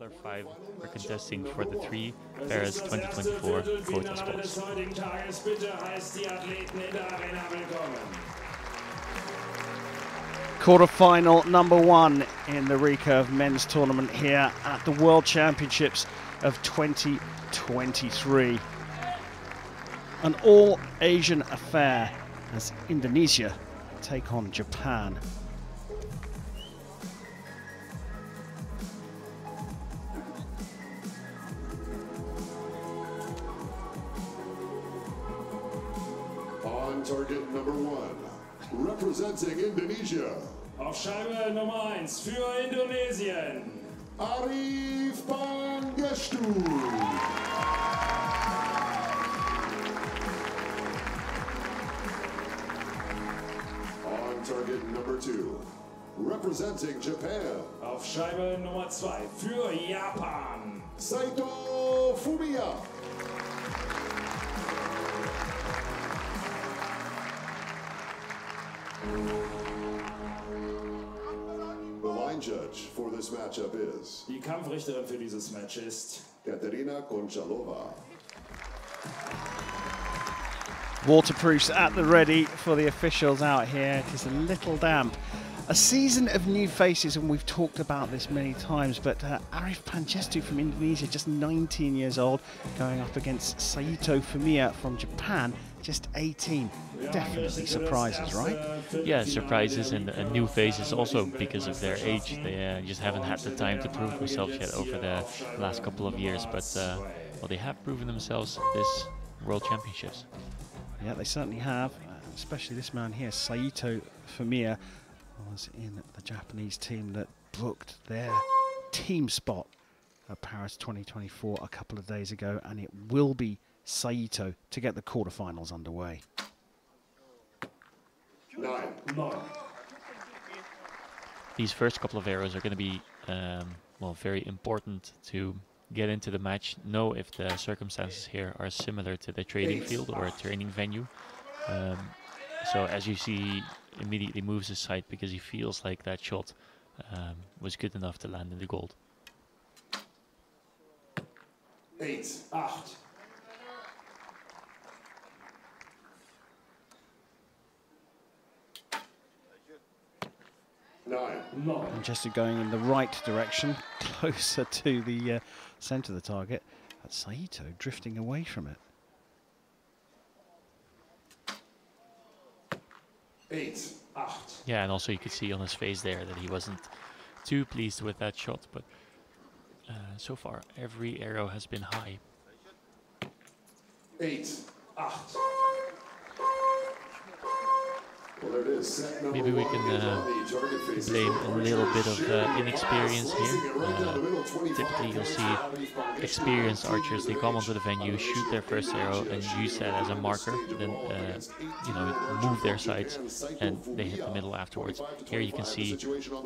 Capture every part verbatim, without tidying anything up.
other five are contesting for the three Paris twenty twenty-four quota spots. Quarterfinal number one in the recurve men's tournament here at the World Championships of twenty twenty-three. An all-Asian affair as Indonesia take on Japan. On target number one, representing Indonesia. Auf Scheibe Nummer eins für Indonesien, Arif Pangestu. On target number two, representing Japan. Auf Scheibe Nummer zwei für Japan, Saito Fumiya. The line judge for this matchup is. Die Kampfrichterin für dieses Match ist Katerina Konchalova. Waterproofs at the ready for the officials out here. It is a little damp. A season of new faces, and we've talked about this many times, but uh, Arif Pangestu from Indonesia, just nineteen years old, going up against Saito Fumiya from Japan, just eighteen. Definitely surprises, right? Yeah, surprises and uh, new faces also because of their age. They uh, just haven't had the time to prove themselves yet over the last couple of years, but uh, well, they have proven themselves at this World Championships. Yeah, they certainly have, uh, especially this man here, Saito Fumiya, was in the Japanese team that booked their team spot at Paris twenty twenty-four a couple of days ago, and it will be Saito to get the quarterfinals underway. Nine. Nine. These first couple of arrows are going to be um, well, very important to get into the match, know if the circumstances here are similar to the training field or a training venue. Um, so as you see, immediately moves aside because he feels like that shot um, was good enough to land in the gold. Eight. Acht. Nine. Manchester going in the right direction, closer to the uh, centre of the target. That's Saito drifting away from it. Eight. Acht. Yeah, and also you could see on his face there that he wasn't too pleased with that shot, but uh, so far every arrow has been high. Eight. Acht. Well, there it is. Maybe we can uh, blame a little bit of uh, inexperience here. Uh, typically you'll see experienced archers, they come onto the venue, shoot their first arrow and use that as a marker, then uh, you know, move their sights and they hit the middle afterwards. Here you can see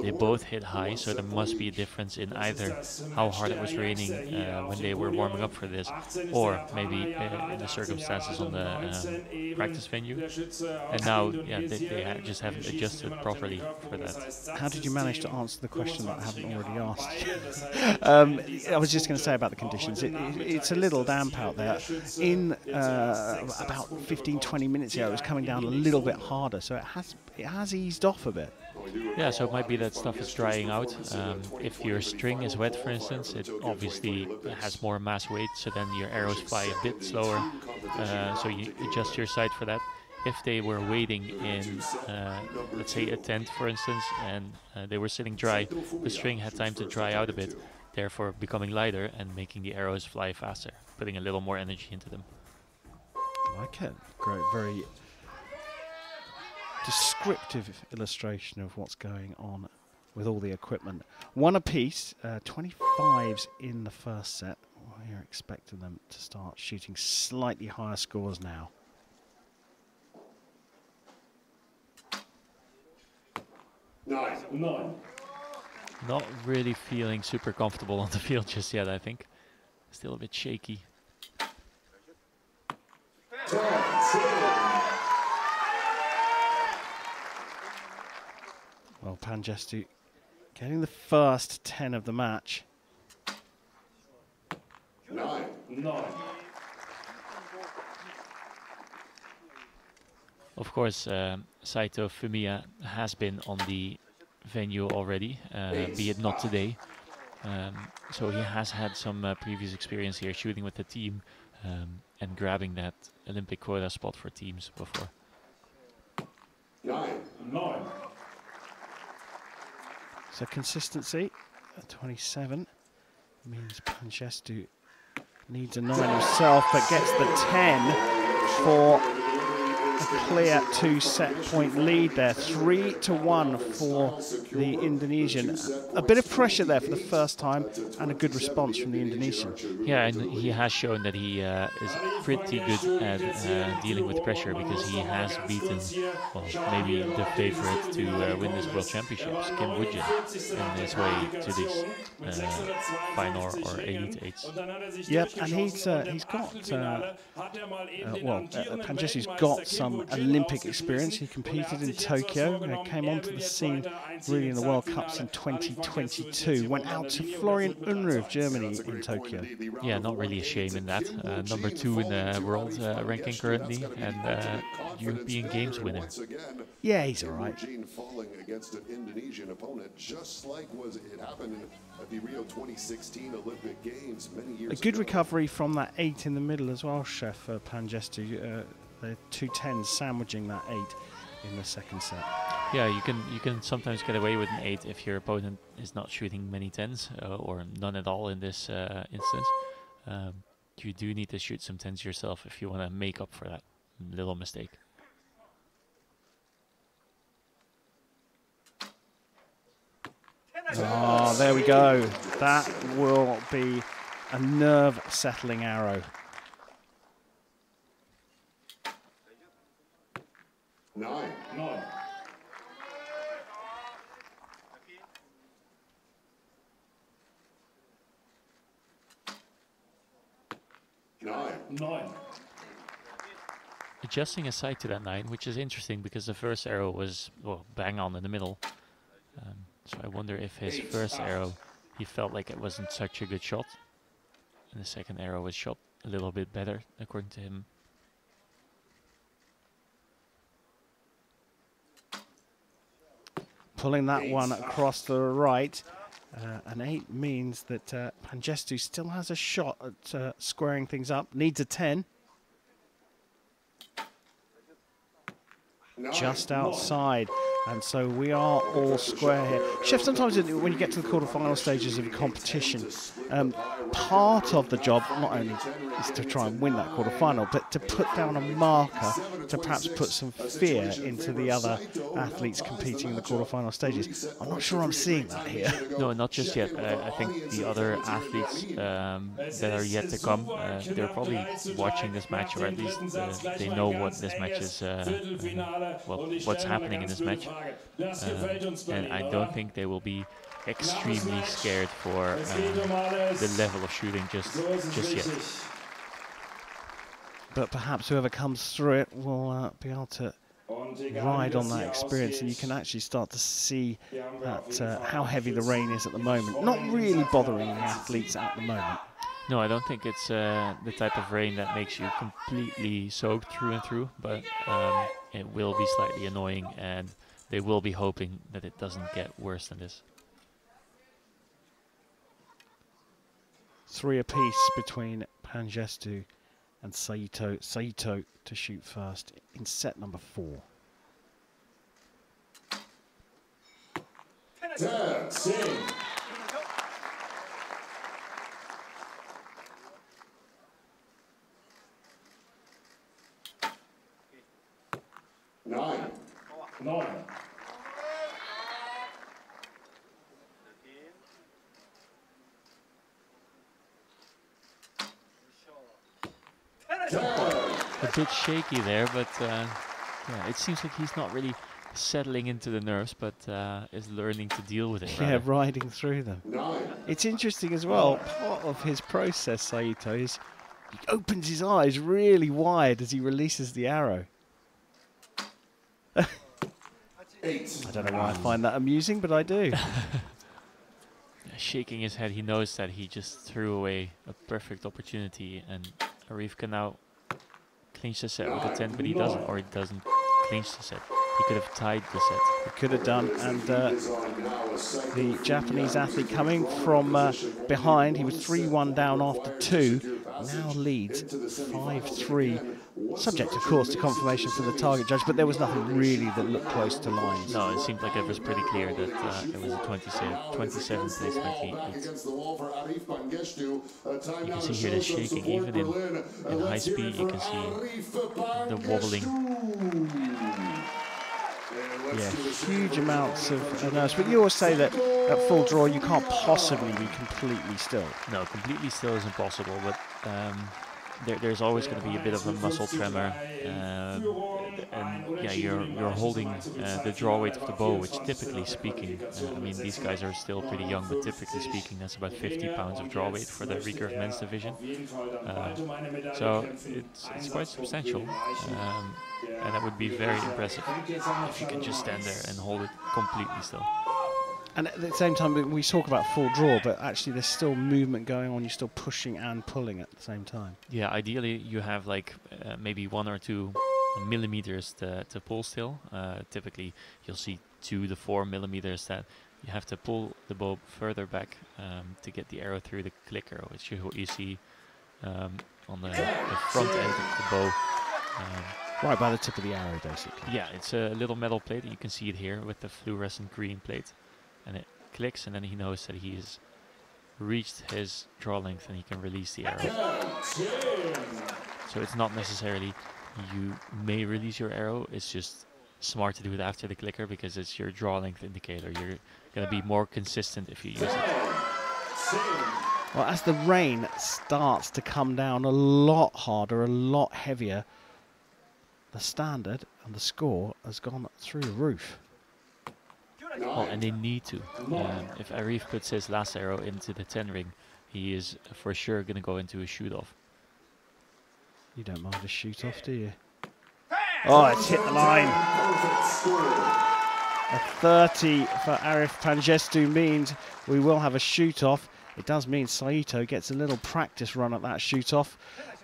they both hit high, so there must be a difference in either how hard it was raining uh, when they were warming up for this, or maybe uh, in the circumstances on the uh, practice venue. And now, yeah, they They ha just haven't adjusted properly for that. How did you manage to answer the question that I haven't already asked? um, I was just going to say about the conditions. It, it, it's a little damp out there. In uh, about fifteen, twenty minutes ago, it was coming down a little bit harder, so it has it has eased off a bit. Yeah, so it might be that stuff is drying out. Um, if your string is wet, for instance, it obviously has more mass weight, so then your arrows fly a bit slower. Uh, so you adjust your sight for that. If they were waiting in, uh, let's say, a tent, for instance, and uh, they were sitting dry, the string had time to dry out a bit, therefore becoming lighter and making the arrows fly faster, putting a little more energy into them. I like it. Great, very descriptive illustration of what's going on with all the equipment. One apiece, uh, twenty-fives in the first set. We're expecting them to start shooting slightly higher scores now. Nine. Nine. Not really feeling super comfortable on the field just yet, I think. Still a bit shaky. Ten. Well, Pangestu getting the first ten of the match. Nine. Nine. Of course, uh, Saito Fumiya has been on the venue already, uh, be it not today. Um, so he has had some uh, previous experience here shooting with the team um, and grabbing that Olympic quota spot for teams before. Nine. Nine. So consistency at twenty-seven means Pangestu needs a nine himself, but gets the ten for a clear two set point lead there. Three to one for the Indonesian. A bit of pressure there for the first time and a good response from the Indonesian. Yeah, and he has shown that he uh, is pretty good at uh, dealing with pressure, because he has beaten, well, maybe the favorite to uh, win this World Championships, Kim Woojin, in his way to this uh, final or elite eights. Yep, and he's, uh, he's got, uh, uh, well, uh, Pangestu's got some Some Olympic experience. He competed in Tokyo, you know, came onto the scene really in the World Cups in twenty twenty-two, went out to Florian Unruh of Germany in Tokyo. Yeah, not really a shame in that. Uh, number two in the world uh, ranking currently, and uh, European Games winner. Yeah, he's all right. Falling against an Indonesian opponent, just like was it happened at the Rio twenty sixteen Olympic Games many years ago. A good recovery from that eight in the middle as well, Chef uh, Pangestu. Uh, The two tens sandwiching that eight in the second set. Yeah, you can you can sometimes get away with an eight if your opponent is not shooting many tens uh, or none at all in this uh, instance. Um, you do need to shoot some tens yourself if you want to make up for that little mistake. Oh, there we go. That will be a nerve-settling arrow. Nine. Nine. Nine. Nine. Adjusting his sight to that nine, which is interesting because the first arrow was, well, bang on in the middle. Um, so I wonder if his Eight. first arrow, he felt like it wasn't such a good shot. And the second arrow was shot a little bit better, according to him. Pulling that one across the right, uh, an eight means that uh, Pangestu still has a shot at uh, squaring things up. Needs a ten. Nine. Just outside, and so we are all square here. Chef, sometimes when you get to the quarterfinal stages of a competition, um, part of the job not only is to try and win that quarterfinal, but to put down a marker to perhaps put some fear into the other athletes competing in the quarterfinal stages. I'm not sure I'm seeing that here. No, not just yet. I, I think the other athletes um, that are yet to come, uh, they're probably watching this match, or at least uh, they know what this match is, uh, well, what's happening in this match. Um, and I don't think they will be extremely scared for um, the level of shooting just just yet. But perhaps whoever comes through it will uh, be able to ride on that experience, and you can actually start to see that, uh, how heavy the rain is at the moment. Not really bothering the athletes at the moment. No, I don't think it's uh, the type of rain that makes you completely soaked through and through, but um, it will be slightly annoying, and they will be hoping that it doesn't get worse than this. Three apiece between Pangestu and Saito. Saito to shoot first in set number four. Ten, six. Nine. Nine. A bit shaky there, but uh, yeah, it seems like he's not really settling into the nerves, but uh, is learning to deal with it. Yeah, rather. riding through them. Nine. It's interesting as well, part of his process, Saito, is he opens his eyes really wide as he releases the arrow. Eight. I don't know why I find that amusing, but I do. shaking his head. He knows that he just threw away a perfect opportunity, and Arif can now clinch the set with a ten, but he doesn't, or he doesn't clinch the set. He could have tied the set. He could have done, and uh, the Japanese athlete coming from uh, behind, he was three one down after two, now leads five three. Subject, of course, to confirmation for the target judge, but there was nothing really that looked close to lines. No, it seemed like it was pretty clear that uh, it was a twenty-seventh placement heat. You can see here the shaking, even in, in high speed, you can see the wobbling. Yeah, huge amounts of nerves. But you always say that at full draw you can't possibly be completely still. No, completely still is impossible, but um, there, there's always going to be a bit of a muscle tremor. Um, and yeah, you're, you're holding uh, the draw weight of the bow, which typically speaking, uh, I mean, these guys are still pretty young, but typically speaking, that's about fifty pounds of draw weight for the recurve men's division. Uh, so it's, it's quite substantial. Um, And that would be very impressive if you can just stand there and hold it completely still. And at the same time, we talk about full draw, but actually there's still movement going on. You're still pushing and pulling at the same time. Yeah, ideally you have like uh, maybe one or two millimeters to, to pull still. Uh, typically you'll see two to four millimeters that you have to pull the bow further back um, to get the arrow through the clicker, which you, you see um, on the, the front end of the bow. Um, Right by the tip of the arrow, basically. Yeah, it's a little metal plate. You can see it here with the fluorescent green plate. And it clicks, and then he knows that he has reached his draw length and he can release the arrow. So it's not necessarily you may release your arrow. It's just smart to do it after the clicker because it's your draw length indicator. You're going to be more consistent if you use it. Well, as the rain starts to come down a lot harder, a lot heavier, the standard and the score has gone through the roof. Oh, and they need to. Um, if Arif puts his last arrow into the ten ring, he is for sure going to go into a shoot-off. You don't mind a shoot-off, do you? Oh, it's hit the line. A thirty for Arif Pangestu means we will have a shoot-off. It does mean Saito gets a little practice run at that shoot-off.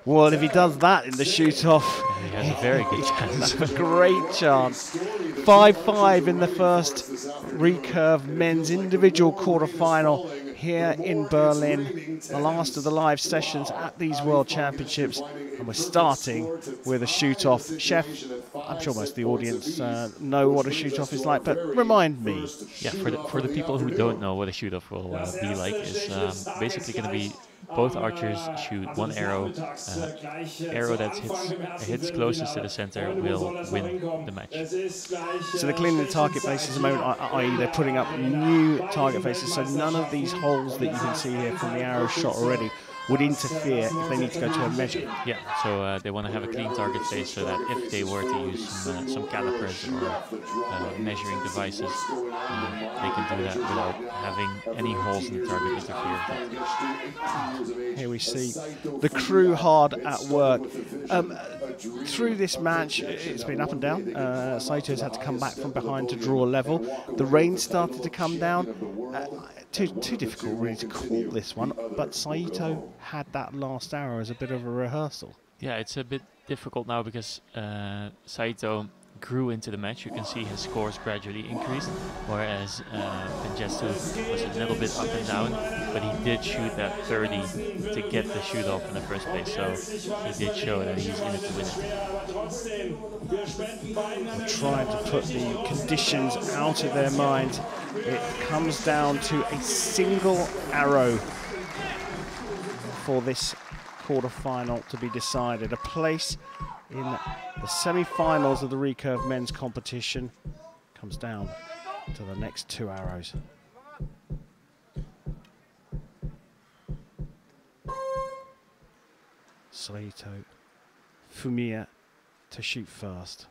Well, if he does that in the shoot-off, yeah, he has a very good chance. A great chance. five five in the first recurve men's individual quarterfinal here in Berlin. The last of the live sessions at these World Championships. And we're starting with a shoot-off. Chef, I'm sure most of the audience uh, know what a shoot-off is like, but remind me. Yeah, for the, for the people who don't know what a shoot-off will uh, be like, it's um, basically going to be both archers shoot one arrow. Uh, arrow that hits, hits closest to the center will win the match. So they're cleaning the target faces at the moment, that is they're putting up new target faces, so none of these holes that you can see here from the arrow shot already would interfere if they need to go to a measure. Yeah, so uh, they want to have a clean target face so that if they were to use some, uh, some calipers or uh, measuring devices, uh, they can do that without having any holes in the target interfere. Here we see the crew hard at work. Um, through this match, it's been up and down. Uh, Saito's had to come back from behind to draw level. The rain started to come down. Uh, too, too difficult really to call this one, but Saito had that last arrow as a bit of a rehearsal. Yeah, it's a bit difficult now because uh, Saito grew into the match. You can see his scores gradually increased, whereas uh, Pangestu was a little bit up and down, but he did shoot that thirty to get the shoot off in the first place, so he did show that he's in it to win it. We're trying to put the conditions out of their mind. It comes down to a single arrow for this quarterfinal to be decided. A place in the semi-finals of the recurve men's competition comes down to the next two arrows. Saito Fumiya to shoot first.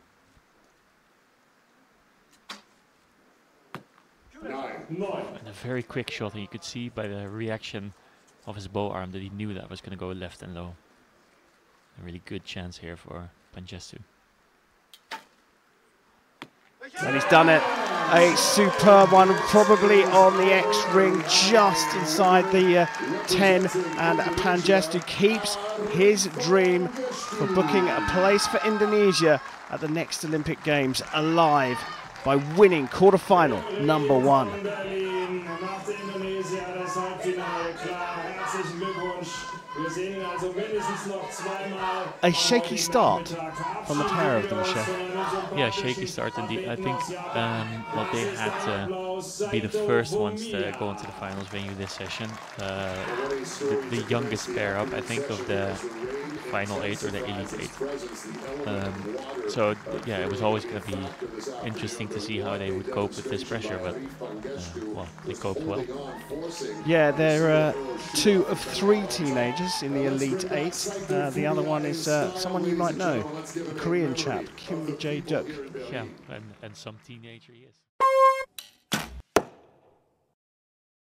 And a very quick shot, and you could see by the reaction of his bow arm that he knew that was going to go left and low. A really good chance here for Pangestu. And he's done it. a superb one, probably on the X ring, just inside the uh, ten. And Pangestu keeps his dream for booking a place for Indonesia at the next Olympic Games alive by winning quarterfinal number one. A shaky start from the pair of them, Chef. Yeah, shaky start indeed. I think um, well, they had to be the first ones to go into the finals venue this session. Uh, the, the youngest pair up, I think, of the final eight or the elite eight. Um, so, yeah, it was always going to be interesting to see how they would cope with this pressure, but, uh, well, they coped well. Yeah, they're uh, two of three teenagers in the elite eight. Uh, the other one is uh, someone you might know, a Korean chap, Kim Jae-duk. Yeah, and, and some teenager he is.